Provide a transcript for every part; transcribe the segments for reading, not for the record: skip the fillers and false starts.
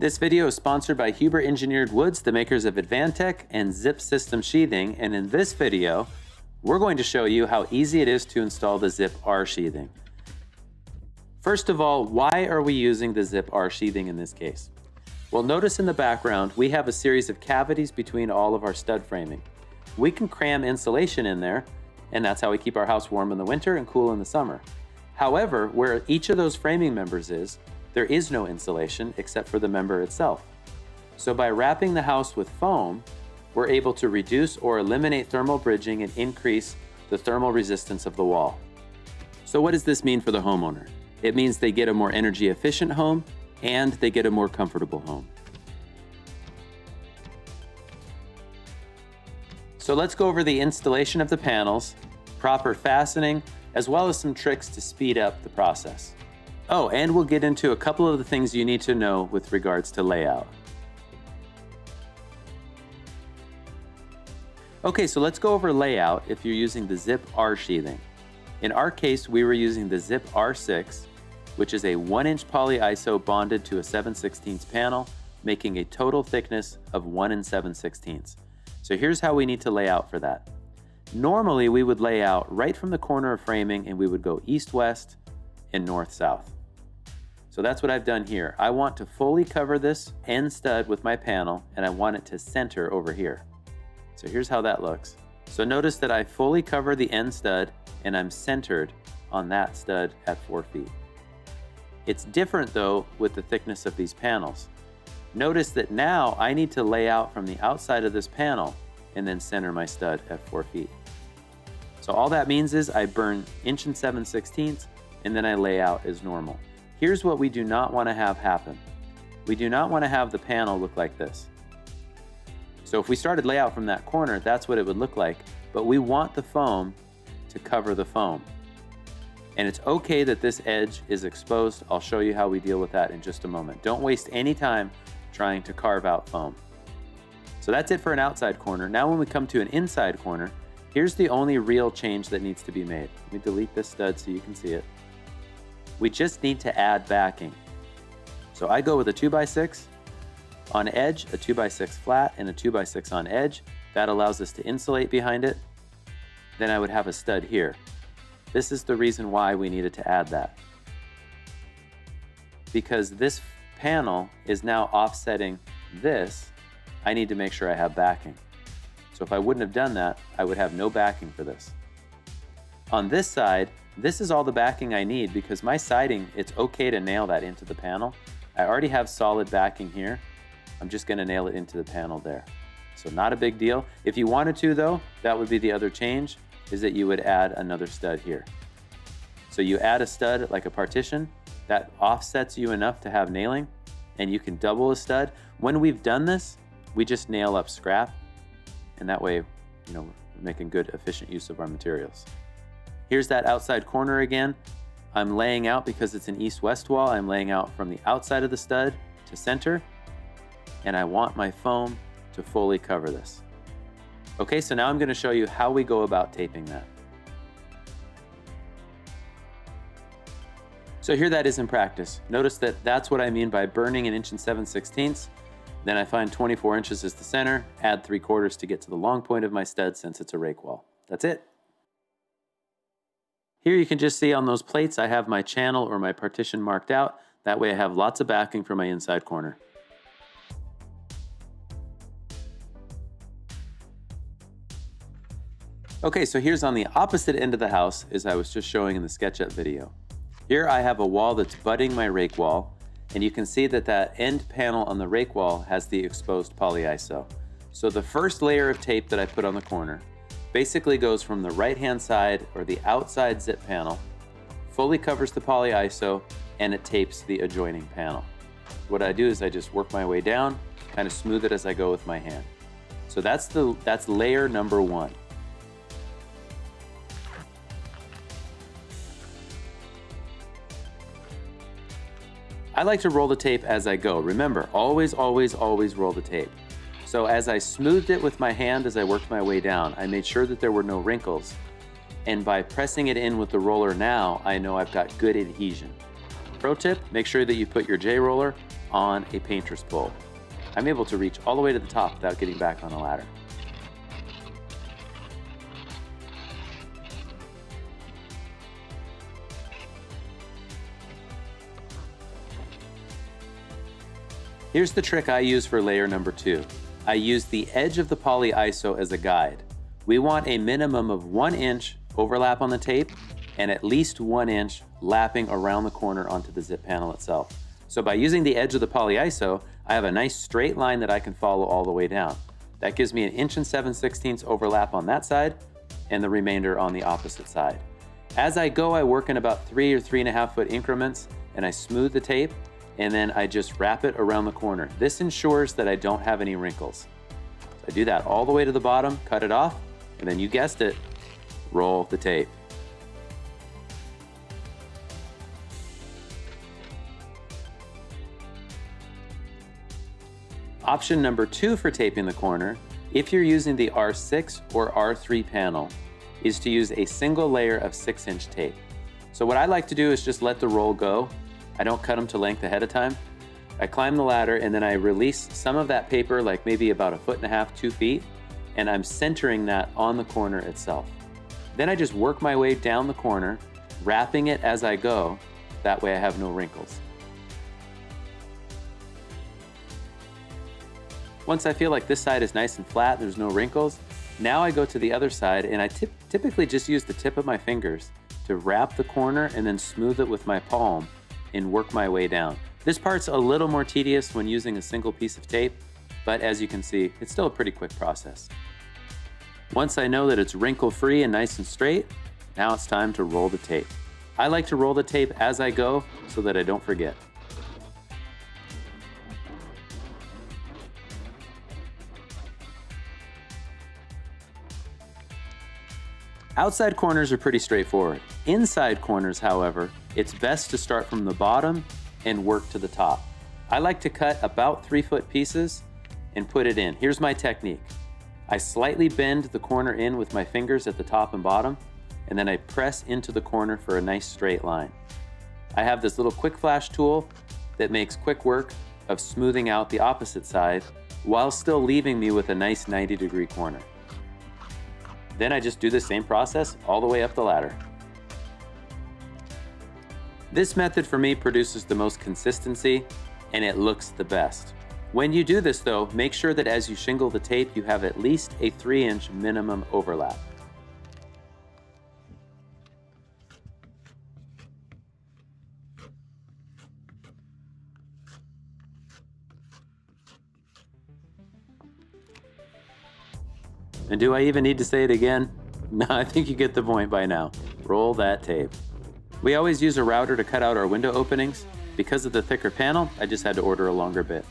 This video is sponsored by Huber Engineered Woods, the makers of Advantech and Zip System Sheathing, and in this video, we're going to show you how easy it is to install the Zip R sheathing. First of all, why are we using the Zip R sheathing in this case? Well, notice in the background, we have a series of cavities between all of our stud framing. We can cram insulation in there, and that's how we keep our house warm in the winter and cool in the summer. However, where each of those framing members is, there is no insulation except for the member itself. So by wrapping the house with foam, we're able to reduce or eliminate thermal bridging and increase the thermal resistance of the wall. So what does this mean for the homeowner? It means they get a more energy efficient home and they get a more comfortable home. So let's go over the installation of the panels, proper fastening, as well as some tricks to speed up the process. Oh, and we'll get into a couple of the things you need to know with regards to layout. Okay, so let's go over layout if you're using the Zip R sheathing. In our case, we were using the Zip R6, which is a 1-inch polyiso bonded to a 7/16 panel, making a total thickness of 1 7/16. So here's how we need to lay out for that. Normally, we would lay out right from the corner of framing and we would go east-west and north-south. So that's what I've done here. I want to fully cover this end stud with my panel and I want it to center over here. So here's how that looks. So notice that I fully cover the end stud and I'm centered on that stud at 4 feet. It's different though with the thickness of these panels. Notice that now I need to lay out from the outside of this panel and then center my stud at 4 feet. So all that means is I burn 1 7/16 and then I lay out as normal. Here's what we do not want to have happen. We do not want to have the panel look like this. So if we started layout from that corner, that's what it would look like, but we want the foam to cover the foam. And it's okay that this edge is exposed. I'll show you how we deal with that in just a moment. Don't waste any time trying to carve out foam. So that's it for an outside corner. Now when we come to an inside corner, here's the only real change that needs to be made. Let me delete this stud so you can see it. We just need to add backing. So I go with a 2x6 on edge, a 2x6 flat, and a 2x6 on edge. That allows us to insulate behind it. Then I would have a stud here. This is the reason why we needed to add that. Because this panel is now offsetting this, I need to make sure I have backing. So if I wouldn't have done that, I would have no backing for this. On this side, this is all the backing I need because my siding, it's okay to nail that into the panel. I already have solid backing here. I'm just gonna nail it into the panel there. So not a big deal. If you wanted to though, that would be the other change, is that you would add another stud here. So you add a stud like a partition, that offsets you enough to have nailing, and you can double a stud. When we've done this, we just nail up scrap, and that way, you know, we're making good, efficient use of our materials. Here's that outside corner again. I'm laying out because it's an east-west wall. I'm laying out from the outside of the stud to center, and I want my foam to fully cover this. Okay, so now I'm gonna show you how we go about taping that. So here that is in practice. Notice that that's what I mean by burning 1 7/16. Then I find 24 inches is the center, add 3/4 to get to the long point of my stud since it's a rake wall. That's it. Here you can just see on those plates, I have my channel or my partition marked out. That way I have lots of backing for my inside corner. Okay, so here's on the opposite end of the house as I was just showing in the SketchUp video. Here I have a wall that's butting my rake wall, and you can see that that end panel on the rake wall has the exposed polyiso. So the first layer of tape that I put on the corner basically goes from the right-hand side or the outside zip panel, fully covers the polyiso, and it tapes the adjoining panel. What I do is I just work my way down, kind of smooth it as I go with my hand. So that's layer number one. I like to roll the tape as I go. Remember, always, always, always roll the tape. So as I smoothed it with my hand as I worked my way down, I made sure that there were no wrinkles. And by pressing it in with the roller now, I know I've got good adhesion. Pro tip, make sure that you put your J-roller on a painter's pole. I'm able to reach all the way to the top without getting back on the ladder. Here's the trick I use for layer number 2. I use the edge of the polyiso as a guide. We want a minimum of 1 inch overlap on the tape and at least 1 inch lapping around the corner onto the zip panel itself. So by using the edge of the polyiso, I have a nice straight line that I can follow all the way down. That gives me 1 7/16" overlap on that side and the remainder on the opposite side. As I go, I work in about 3 or 3.5 foot increments and I smooth the tape, and then I just wrap it around the corner. This ensures that I don't have any wrinkles. So I do that all the way to the bottom, cut it off, and then you guessed it, roll the tape. Option number 2 for taping the corner, if you're using the R6 or R3 panel, is to use a single layer of 6-inch tape. So what I like to do is just let the roll go. I don't cut them to length ahead of time. I climb the ladder and then I release some of that paper, like maybe about 1.5 feet, 2 feet, and I'm centering that on the corner itself. Then I just work my way down the corner, wrapping it as I go. That way I have no wrinkles. Once I feel like this side is nice and flat, there's no wrinkles, now I go to the other side and I typically just use the tip of my fingers to wrap the corner and then smooth it with my palm and work my way down. This part's a little more tedious when using a single piece of tape, but as you can see, it's still a pretty quick process. Once I know that it's wrinkle-free and nice and straight, now it's time to roll the tape. I like to roll the tape as I go so that I don't forget. Outside corners are pretty straightforward. Inside corners, however, it's best to start from the bottom and work to the top. I like to cut about 3-foot pieces and put it in. Here's my technique. I slightly bend the corner in with my fingers at the top and bottom, and then I press into the corner for a nice straight line. I have this little quick flash tool that makes quick work of smoothing out the opposite side while still leaving me with a nice 90-degree corner. Then I just do the same process all the way up the ladder. This method for me produces the most consistency and it looks the best. When you do this though, make sure that as you shingle the tape, you have at least a 3-inch minimum overlap. And do I even need to say it again? No, I think you get the point by now. Roll that tape. We always use a router to cut out our window openings. Because of the thicker panel, I just had to order a longer bit.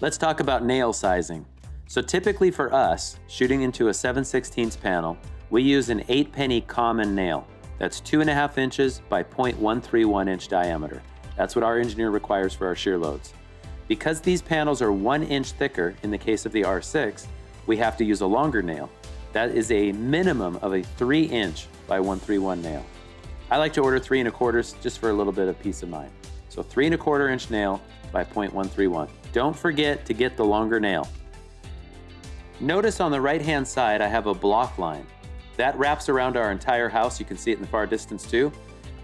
Let's talk about nail sizing. So typically for us, shooting into a 7/16" panel, we use an 8-penny common nail. That's 2.5 inches by 0.131 inch diameter. That's what our engineer requires for our shear loads. Because these panels are 1 inch thicker in the case of the R6, we have to use a longer nail. That is a minimum of a 3-inch by 131 nail. I like to order 3.25" just for a little bit of peace of mind. So 3.25" nail by 0.131. Don't forget to get the longer nail. Notice on the right-hand side, I have a block line. That wraps around our entire house. You can see it in the far distance too.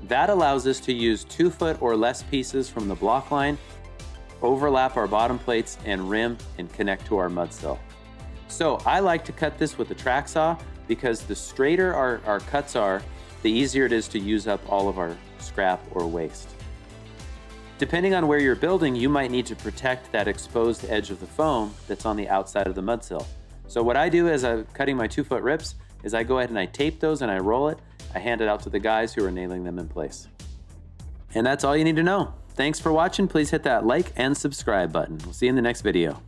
That allows us to use 2-foot or less pieces from the block line, overlap our bottom plates and rim, and connect to our mud sill. So I like to cut this with a track saw because the straighter our cuts are, the easier it is to use up all of our scrap or waste. Depending on where you're building, you might need to protect that exposed edge of the foam that's on the outside of the mud sill. So what I do as I'm cutting my 2-foot rips is I go ahead and I tape those and I roll it. I hand it out to the guys who are nailing them in place. And that's all you need to know. Thanks for watching. Please hit that like and subscribe button. We'll see you in the next video.